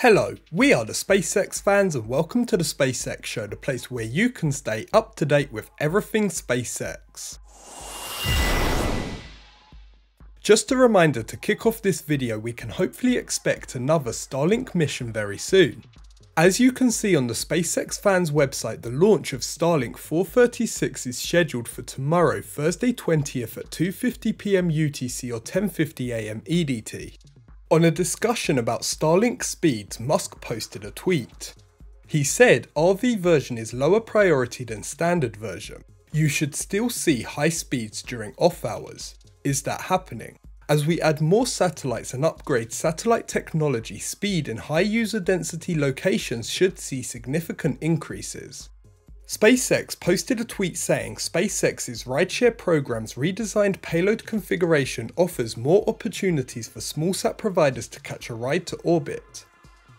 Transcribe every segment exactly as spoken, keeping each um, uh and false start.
Hello, we are the SpaceX fans and welcome to the SpaceX Show, the place where you can stay up to date with everything SpaceX. Just a reminder to kick off this video, we can hopefully expect another Starlink mission very soon. As you can see on the SpaceX fans website, the launch of Starlink four thirty-six is scheduled for tomorrow, Thursday twentieth at two fifty p m U T C or ten fifty a m E D T. On a discussion about Starlink speeds, Musk posted a tweet. He said, R V version is lower priority than standard version. You should still see high speeds during off hours. Is that happening? As we add more satellites and upgrade satellite technology, speed in high user density locations should see significant increases. SpaceX posted a tweet saying SpaceX's rideshare program's redesigned payload configuration offers more opportunities for smallsat providers to catch a ride to orbit.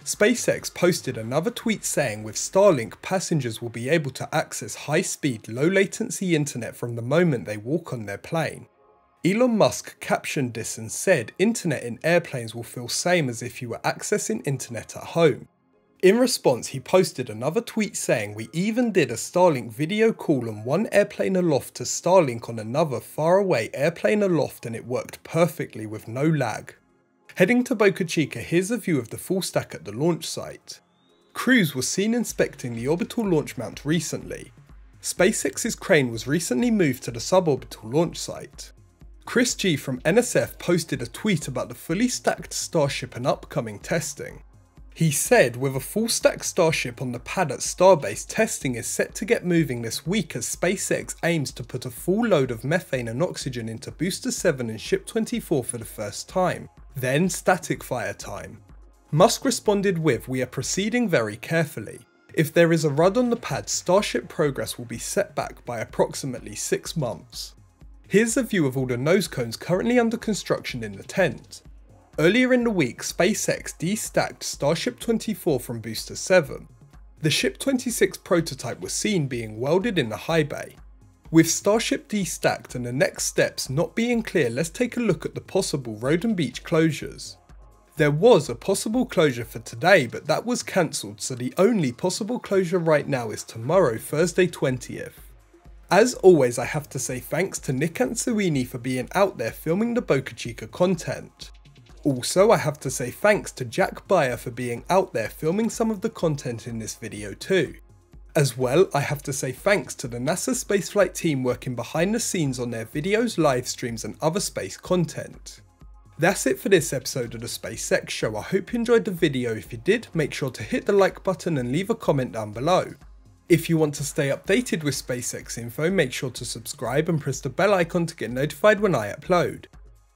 SpaceX posted another tweet saying with Starlink, passengers will be able to access high-speed, low-latency internet from the moment they walk on their plane. Elon Musk captioned this and said, internet in airplanes will feel same as if you were accessing internet at home. In response, he posted another tweet saying, we even did a Starlink video call on one airplane aloft to Starlink on another faraway airplane aloft and it worked perfectly with no lag. Heading to Boca Chica, here's a view of the full stack at the launch site. Crews were seen inspecting the orbital launch mount recently. SpaceX's crane was recently moved to the suborbital launch site. Chris G from N S F posted a tweet about the fully stacked Starship and upcoming testing. He said, with a full-stack Starship on the pad at Starbase, testing is set to get moving this week as SpaceX aims to put a full load of methane and oxygen into Booster seven and Ship twenty-four for the first time, then static fire time. Musk responded with, we are proceeding very carefully. If there is a R U D on the pad, Starship progress will be set back by approximately six months. Here's a view of all the nose cones currently under construction in the tent. Earlier in the week, SpaceX de-stacked Starship twenty-four from Booster seven. The Ship twenty-six prototype was seen being welded in the high bay. With Starship de-stacked and the next steps not being clear, let's take a look at the possible Rodan Beach closures. There was a possible closure for today, but that was cancelled, so the only possible closure right now is tomorrow, Thursday twentieth. As always, I have to say thanks to Nick Ansuini for being out there filming the Boca Chica content. Also, I have to say thanks to Jack Beyer for being out there filming some of the content in this video too. As well, I have to say thanks to the NASA spaceflight team working behind the scenes on their videos, live streams and other space content. That's it for this episode of the SpaceX Show. I hope you enjoyed the video. If you did, make sure to hit the like button and leave a comment down below. If you want to stay updated with SpaceX info, make sure to subscribe and press the bell icon to get notified when I upload.